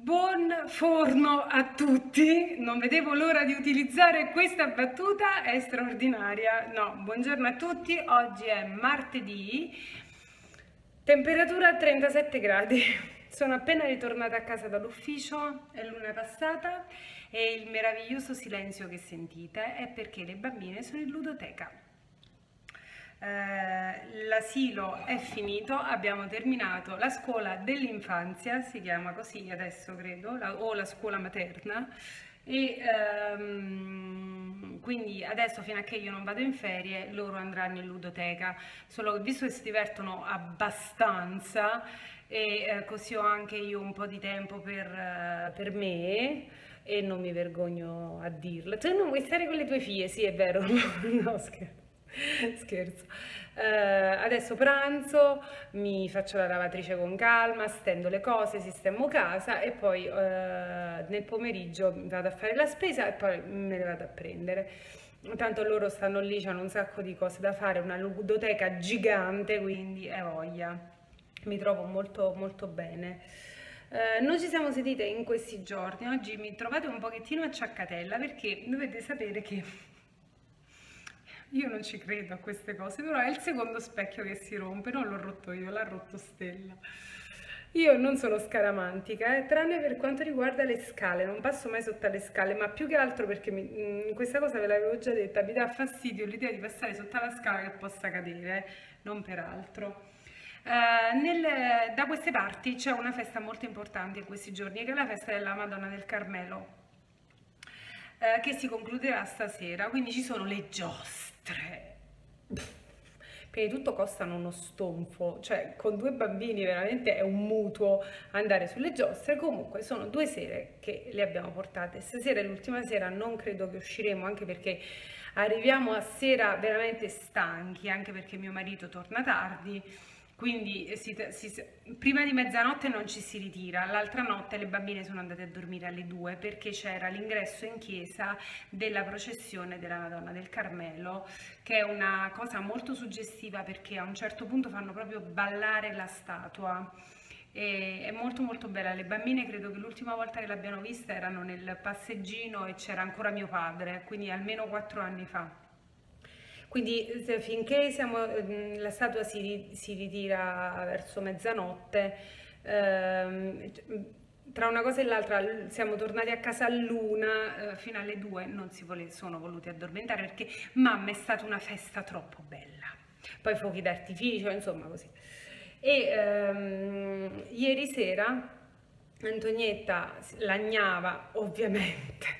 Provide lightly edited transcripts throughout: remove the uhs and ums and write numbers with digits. Buon forno a tutti, non vedevo l'ora di utilizzare questa battuta, è straordinaria. No, buongiorno a tutti, oggi è martedì, temperatura 37 gradi. Sono appena ritornata a casa dall'ufficio, è l'una passata e il meraviglioso silenzio che sentite è perché le bambine sono in ludoteca. L'asilo è finito, abbiamo terminato la scuola dell'infanzia, si chiama così adesso credo, o la scuola materna, e quindi adesso, fino a che io non vado in ferie, loro andranno in ludoteca. Solo che, visto che si divertono abbastanza e così ho anche io un po' di tempo per me, e non mi vergogno a dirlo. Tu non vuoi stare con le tue figlie? Sì, è vero. No, scherzo. Scherzo. Adesso pranzo, mi faccio la lavatrice con calma, stendo le cose, sistemo casa e poi nel pomeriggio vado a fare la spesa e poi me ne vado a prendere. Tanto loro stanno lì, hanno un sacco di cose da fare, una ludoteca gigante, quindi è voglia. Mi trovo molto molto bene. Noi ci siamo sentite in questi giorni, oggi mi trovate un pochettino a ciaccatella perché dovete sapere che io non ci credo a queste cose, però è il secondo specchio che si rompe, non l'ho rotto io, l'ha rotto Stella. Io non sono scaramantica, tranne per quanto riguarda le scale, non passo mai sotto le scale, ma più che altro perché questa cosa ve l'avevo già detta, mi dà fastidio l'idea di passare sotto la scala che possa cadere, non per altro. Da queste parti c'è una festa molto importante in questi giorni, che è la festa della Madonna del Carmelo, che si concluderà stasera, quindi ci sono le giostre. Prima di tutto costano uno stonfo, cioè con due bambini veramente è un mutuo andare sulle giostre. Comunque sono due sere che le abbiamo portate, stasera è l'ultima sera, non credo che usciremo, anche perché arriviamo a sera veramente stanchi, anche perché mio marito torna tardi. Quindi prima di mezzanotte non ci si ritira. L'altra notte le bambine sono andate a dormire alle 2 perché c'era l'ingresso in chiesa della processione della Madonna del Carmelo, che è una cosa molto suggestiva perché a un certo punto fanno proprio ballare la statua. E è molto molto bella. Le bambine credo che l'ultima volta che l'abbiano vista erano nel passeggino e c'era ancora mio padre, quindi almeno 4 anni fa. Quindi finché la statua si ritira verso mezzanotte, tra una cosa e l'altra siamo tornati a casa all'una, fino alle 2 non si sono voluti addormentare perché mamma, è stata una festa troppo bella, poi fuochi d'artificio, insomma così. E ieri sera Antonietta lagnava ovviamente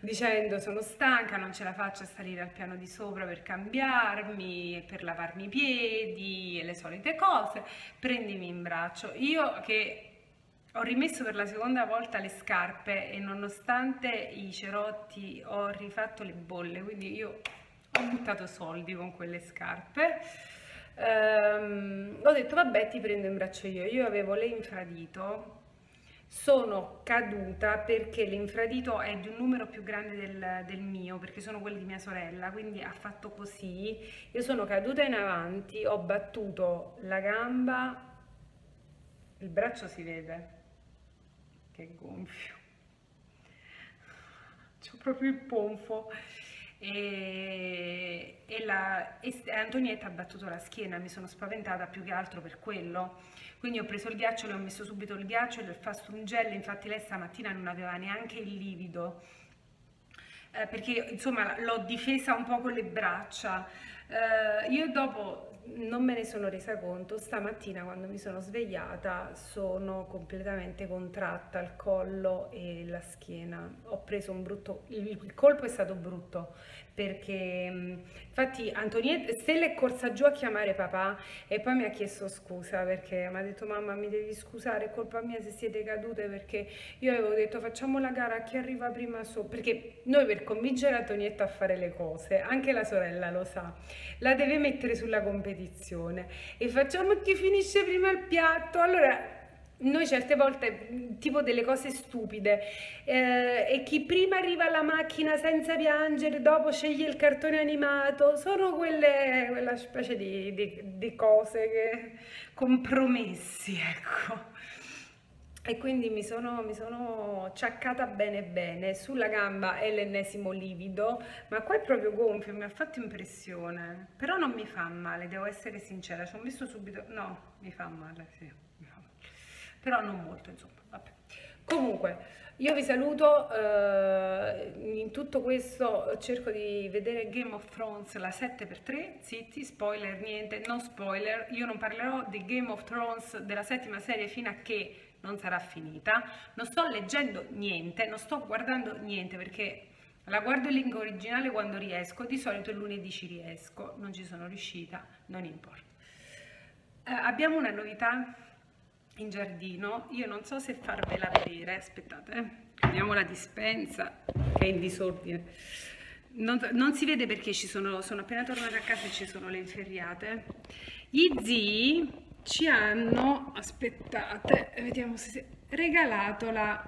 dicendo sono stanca, non ce la faccio a salire al piano di sopra per cambiarmi, per lavarmi i piedi e le solite cose, prendimi in braccio. Io che ho rimesso per la seconda volta le scarpe e nonostante i cerotti ho rifatto le bolle, quindi io ho buttato soldi con quelle scarpe. Ho detto vabbè, ti prendo in braccio io avevo l'infradito. Sono caduta perché l'infradito è di un numero più grande del mio, perché sono quelli di mia sorella, quindi ha fatto così, io sono caduta in avanti, ho battuto la gamba, il braccio si vede, che gonfio, c'ho proprio il ponfo, e Antonietta ha battuto la schiena, mi sono spaventata più che altro per quello. Quindi ho preso il ghiaccio, le ho messo subito il ghiaccio e le ho fatto un gel, infatti lei stamattina non aveva neanche il livido, perché insomma l'ho difesa un po' con le braccia. Io dopo non me ne sono resa conto, stamattina quando mi sono svegliata sono completamente contratta al collo e la schiena, ho preso un brutto, il colpo è stato brutto perché infatti Stella è corsa giù a chiamare papà e poi mi ha chiesto scusa perché mi ha detto mamma mi devi scusare, è colpa mia se siete cadute, perché io avevo detto facciamo la gara a chi arriva prima sopra, perché noi per convincere Antonietta a fare le cose, anche la sorella lo sa, la deve mettere sulla competizione e facciamo chi finisce prima il piatto. Allora noi certe volte tipo delle cose stupide, e chi prima arriva alla macchina senza piangere dopo sceglie il cartone animato, sono quella specie di cose che compromessi, ecco. E quindi mi sono ciaccata bene bene. Sulla gamba è l'ennesimo livido, ma qua è proprio gonfio, mi ha fatto impressione, però non mi fa male, devo essere sincera, ci ho messo subito, no, mi fa male, sì, mi fa male. Però non molto, insomma, vabbè. Comunque io vi saluto, in tutto questo cerco di vedere Game of Thrones, la 7x3, zitti, spoiler niente, non spoiler, io non parlerò di Game of Thrones della 7ª serie fino a che non sarà finita, non sto leggendo niente, non sto guardando niente perché la guardo in lingua originale quando riesco, di solito il lunedì ci riesco, non ci sono riuscita, non importa. Abbiamo una novità in giardino, io non so se farvela vedere, aspettate, vediamo la dispensa che è in disordine, non si vede perché ci sono appena tornata a casa e ci sono le inferriate, gli zii ci hanno, aspettate, vediamo se si è regalato la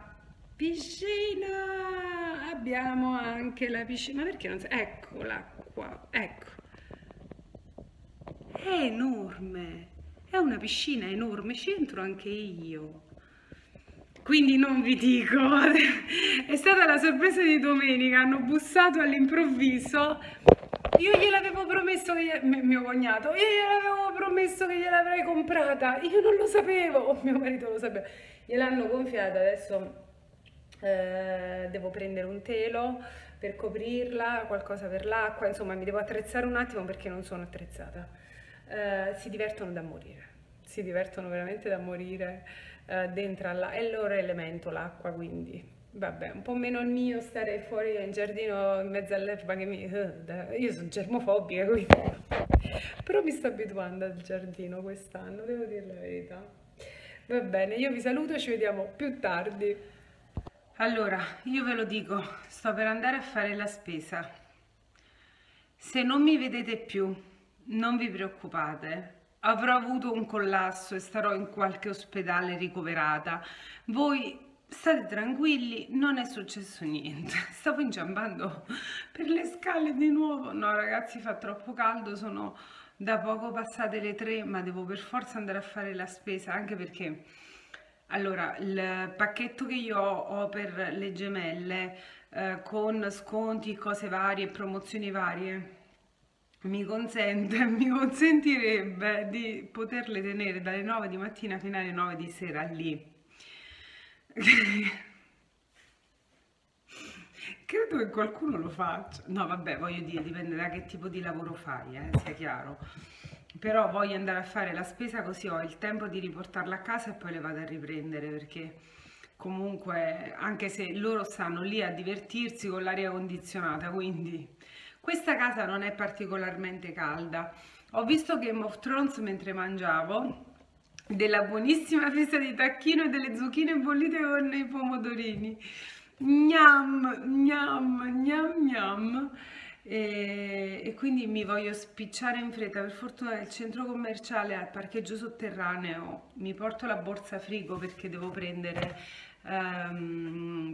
piscina, abbiamo anche la piscina, ma perché non si, eccola qua, ecco, è enorme, è una piscina enorme, ci entro anche io, quindi non vi dico, è stata la sorpresa di domenica, hanno bussato all'improvviso. Io gliel'avevo promesso che mio cognato, io gliel'avevo promesso che gliel'avrei comprata, io non lo sapevo, mio marito lo sapeva, gliel'hanno gonfiata, adesso devo prendere un telo per coprirla, qualcosa per l'acqua, insomma mi devo attrezzare un attimo perché non sono attrezzata. Si divertono da morire, si divertono veramente da morire dentro all'acqua, è il loro elemento l'acqua, quindi... Vabbè, un po' meno il mio stare fuori in giardino in mezzo all'erba che mi... Io sono germofobica, quindi... Però mi sto abituando al giardino quest'anno, devo dire la verità. Va bene, io vi saluto, ci vediamo più tardi. Allora, io ve lo dico, sto per andare a fare la spesa. Se non mi vedete più, non vi preoccupate. Avrò avuto un collasso e sarò in qualche ospedale ricoverata. Voi... state tranquilli, non è successo niente, stavo inciampando per le scale di nuovo, no ragazzi fa troppo caldo, sono da poco passate le 3 ma devo per forza andare a fare la spesa anche perché allora il pacchetto che io ho per le gemelle con sconti, cose varie, promozioni varie mi consentirebbe di poterle tenere dalle 9 di mattina fino alle 9 di sera lì. Credo che qualcuno lo faccia, no vabbè voglio dire dipende da che tipo di lavoro fai, sia chiaro, però voglio andare a fare la spesa così ho il tempo di riportarla a casa e poi le vado a riprendere perché comunque anche se loro stanno lì a divertirsi con l'aria condizionata, quindi questa casa non è particolarmente calda. Ho visto Game of Thrones mentre mangiavo della buonissima festa di tacchino e delle zucchine bollite con i pomodorini, gnam gnam gnam gnam, e quindi mi voglio spicciare in fretta, per fortuna nel centro commerciale al parcheggio sotterraneo mi porto la borsa frigo perché devo prendere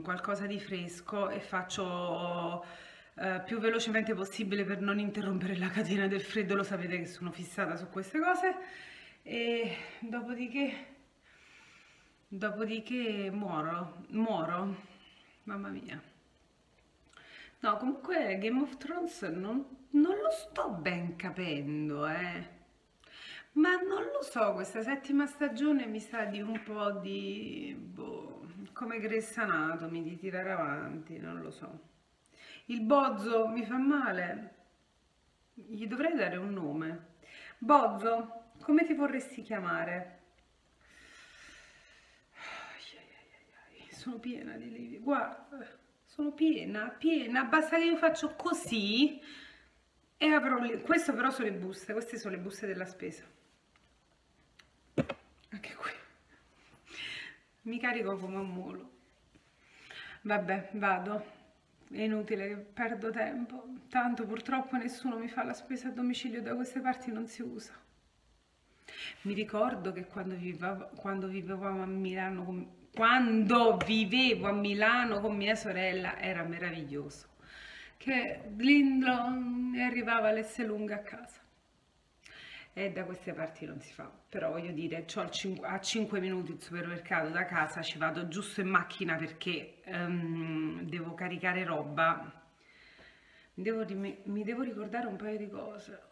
qualcosa di fresco e faccio più velocemente possibile per non interrompere la catena del freddo, lo sapete che sono fissata su queste cose. E dopodiché muoro, mamma mia, no comunque Game of Thrones non lo sto ben capendo, ma non lo so, questa 7ª stagione mi sa di un po' di, boh, come Grey's Anatomy, di tirare avanti, non lo so, il bozzo mi fa male, gli dovrei dare un nome, bozzo. Come ti vorresti chiamare? Sono piena di lividi, guarda, sono piena, basta che io faccio così e avrò lì. Queste però sono le buste, queste sono le buste della spesa. Anche qui. Mi carico come un mulo. Vabbè, vado. È inutile che perdo tempo, tanto purtroppo nessuno mi fa la spesa a domicilio, da queste parti non si usa. Mi ricordo che quando vivevo a Milano con mia sorella era meraviglioso, che Lindon arrivava all'Esselunga a casa e da queste parti non si fa, però voglio dire, c'ho a 5 minuti il supermercato da casa, ci vado giusto in macchina perché devo caricare roba, mi devo ricordare un paio di cose.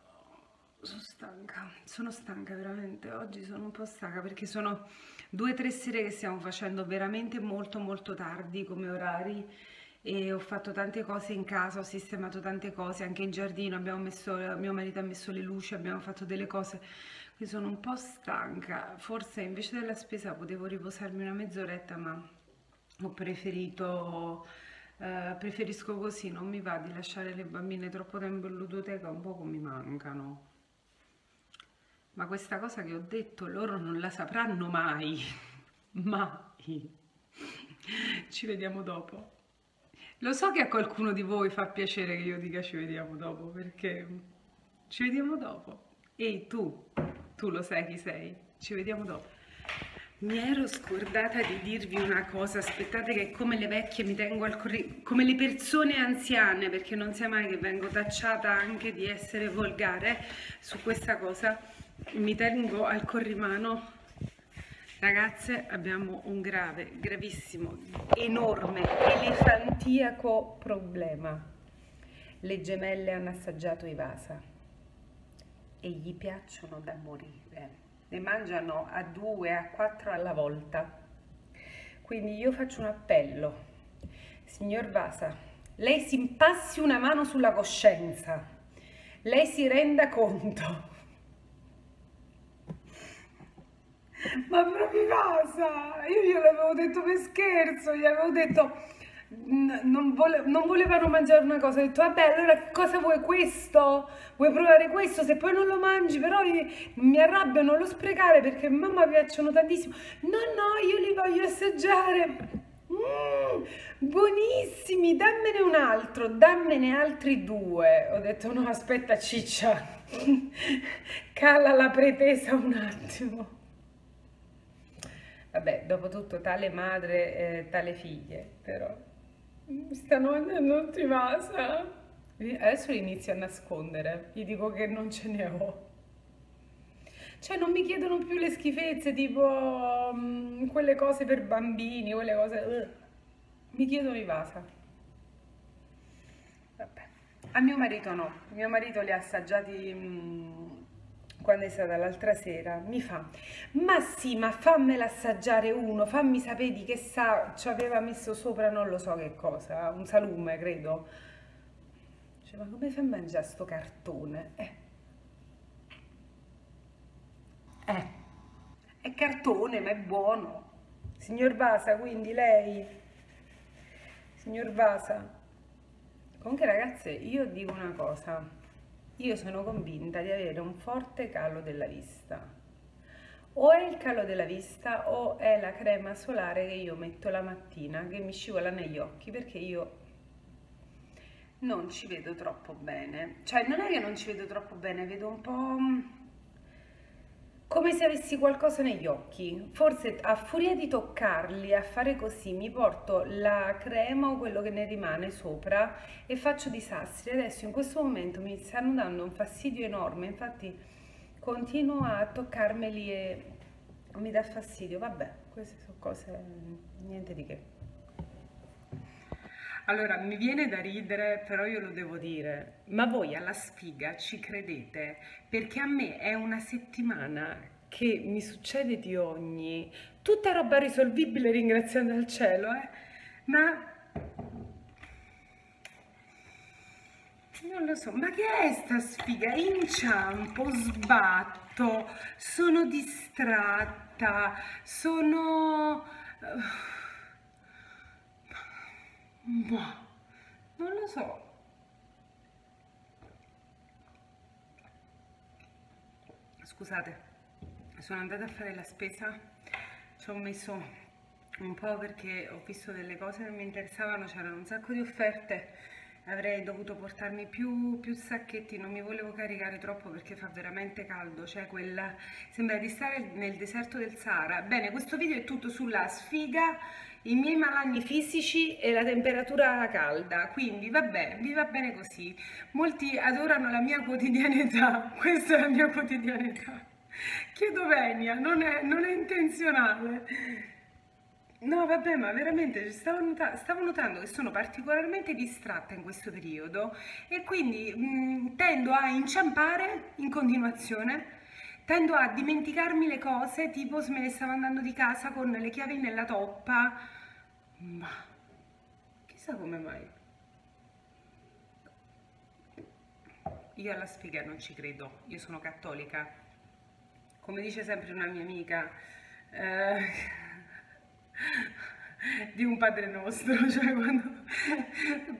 Sono stanca veramente, oggi sono un po' stanca perché sono 2 o 3 sere che stiamo facendo veramente molto tardi come orari e ho fatto tante cose in casa, ho sistemato tante cose, anche in giardino abbiamo messo, mio marito ha messo le luci, abbiamo fatto delle cose, quindi sono un po' stanca, forse invece della spesa potevo riposarmi una mezz'oretta ma ho preferito... preferisco così, non mi va di lasciare le bambine troppo tempo in ludoteca, un poco mi mancano. Ma questa cosa che ho detto loro non la sapranno mai, mai. Ci vediamo dopo. Lo so che a qualcuno di voi fa piacere che io dica ci vediamo dopo, perché ci vediamo dopo. Ehi tu lo sai chi sei, ci vediamo dopo. Mi ero scordata di dirvi una cosa, aspettate che come le vecchie mi tengo al corrente, come le persone anziane, perché non sia mai che vengo tacciata anche di essere volgare su questa cosa, mi tengo al corrimano. Ragazze, abbiamo un grave, gravissimo, enorme, elefantiaco problema. Le gemelle hanno assaggiato i Wasa e gli piacciono da morire. Ne mangiano a 2 a 4 alla volta, quindi io faccio un appello, signor Wasa, lei si impassi una mano sulla coscienza, lei si renda conto, ma proprio Wasa, io gliel'avevo detto per scherzo, gli avevo detto non volevano mangiare una cosa, ho detto vabbè allora cosa vuoi, questo? Vuoi provare questo? Se poi non lo mangi però mi arrabbio, non lo sprecare perché mamma piacciono tantissimo. No io li voglio assaggiare, buonissimi, dammene un altro, dammene altri 2. Ho detto no aspetta ciccia, cala la pretesa un attimo. Vabbè dopo tutto tale madre, tale figlie, però stanno andando tutti in Wasa. Adesso li inizio a nascondere, gli dico che non ce ne ho. Cioè non mi chiedono più le schifezze tipo quelle cose per bambini, quelle cose... Mi chiedono i Wasa. Vabbè. A mio marito no, mio marito li ha assaggiati... quando è stata l'altra sera, mi fa, ma sì, ma fammela assaggiare uno, fammi sapere di che sa, ci aveva messo sopra non lo so che cosa, un salume credo. Cioè, ma come fa a mangiare sto cartone? È cartone, ma è buono. Signor Wasa, quindi lei, signor Wasa. Comunque ragazze, io dico una cosa. Io sono convinta di avere un forte calo della vista, o è il calo della vista o è la crema solare che io metto la mattina che mi scivola negli occhi perché io non ci vedo troppo bene, cioè non è che non ci vedo troppo bene, vedo un po' come se avessi qualcosa negli occhi, forse a furia di toccarli, a fare così, mi porto la crema o quello che ne rimane sopra e faccio disastri. Adesso in questo momento mi stanno dando un fastidio enorme, infatti continuo a toccarmeli e mi dà fastidio, vabbè, queste sono cose, niente di che. Allora, mi viene da ridere, però io lo devo dire, ma voi alla sfiga ci credete? Perché a me è una settimana che mi succede di ogni, tutta roba risolvibile ringraziando al cielo, ma non lo so, ma che è sta sfiga? Inciampo, sbatto, sono distratta, sono... Boh, non lo so. Scusate, sono andata a fare la spesa, ci ho messo un po' perché ho visto delle cose che mi interessavano, c'erano un sacco di offerte avrei dovuto portarmi più sacchetti, non mi volevo caricare troppo perché fa veramente caldo, cioè quella sembra di stare nel deserto del Sahara. Bene, questo video è tutto sulla sfiga, i miei malanni fisici e la temperatura calda, quindi vabbè, vi va bene così. Molti adorano la mia quotidianità, questa è la mia quotidianità, chiedo venia, non è intenzionale. No vabbè, ma veramente stavo notando che sono particolarmente distratta in questo periodo e quindi tendo a inciampare in continuazione, tendo a dimenticarmi le cose, tipo se me ne stavo andando di casa con le chiavi nella toppa, ma chissà come mai. Io alla sfiga non ci credo, io sono cattolica, come dice sempre una mia amica, di un Padre Nostro, cioè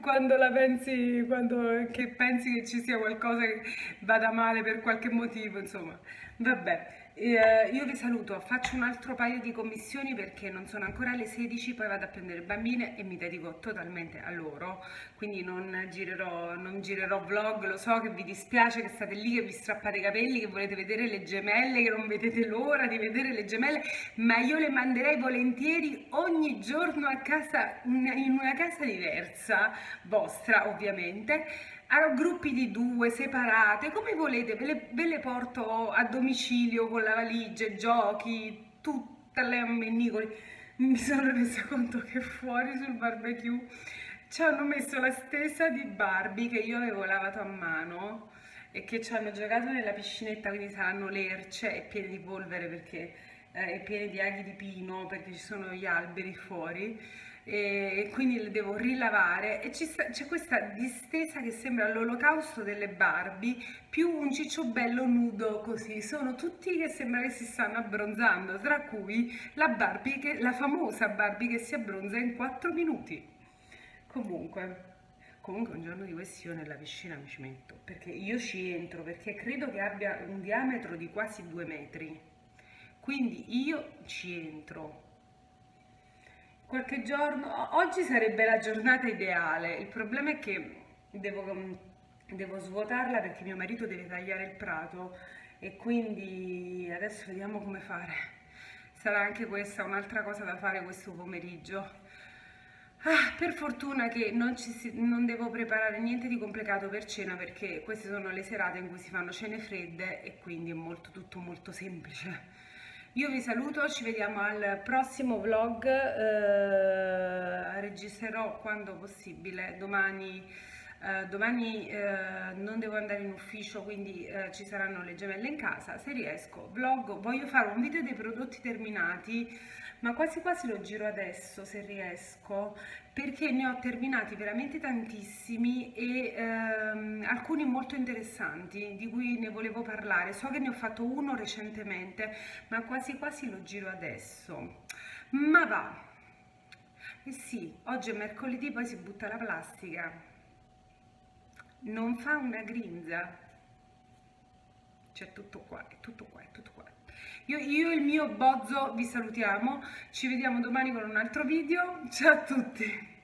quando la pensi, che pensi che ci sia qualcosa che vada male per qualche motivo, insomma, vabbè. Io vi saluto, faccio un altro paio di commissioni perché non sono ancora le 16, poi vado a prendere bambine e mi dedico totalmente a loro, quindi non girerò vlog, lo so che vi dispiace, che state lì, che vi strappate i capelli, che volete vedere le gemelle, che non vedete l'ora di vedere le gemelle, ma io le manderei volentieri ogni giorno a casa, in una casa diversa, vostra ovviamente, a gruppi di due, separate, come volete, ve le porto a domicilio con la valigia, giochi, tutte le ammenicoli. Mi sono resa conto che fuori sul barbecue ci hanno messo la stesa di Barbie che io avevo lavato a mano e che ci hanno giocato nella piscinetta, quindi saranno lerce e piene di polvere perché e piene di aghi di pino perché ci sono gli alberi fuori, e quindi le devo rilavare e c'è questa distesa che sembra l'olocausto delle Barbie più un cicciobello nudo, così sono tutti che sembra che si stanno abbronzando, tra cui la famosa Barbie che si abbronza in 4 minuti. Comunque un giorno di questi io nella piscina mi ci metto, perché io ci entro, perché credo che abbia un diametro di quasi 2 metri, quindi io ci entro. Qualche giorno, oggi sarebbe la giornata ideale, il problema è che devo svuotarla perché mio marito deve tagliare il prato e quindi adesso vediamo come fare. Sarà anche questa un'altra cosa da fare questo pomeriggio. Per fortuna che non devo preparare niente di complicato per cena, perché queste sono le serate in cui si fanno cene fredde e quindi è tutto molto semplice. Io vi saluto, ci vediamo al prossimo vlog, registrerò quando possibile, domani non devo andare in ufficio, quindi ci saranno le gemelle in casa, se riesco vlog, voglio fare un video dei prodotti terminati, ma quasi quasi lo giro adesso se riesco, perché ne ho terminati veramente tantissimi e alcuni molto interessanti di cui ne volevo parlare. So che ne ho fatto uno recentemente, ma quasi quasi lo giro adesso. Ma va, eh sì, oggi è mercoledì, poi si butta la plastica, non fa una grinza, c'è tutto qua, è tutto qua, è tutto qua. Io e il mio bozzo vi salutiamo, ci vediamo domani con un altro video, ciao a tutti!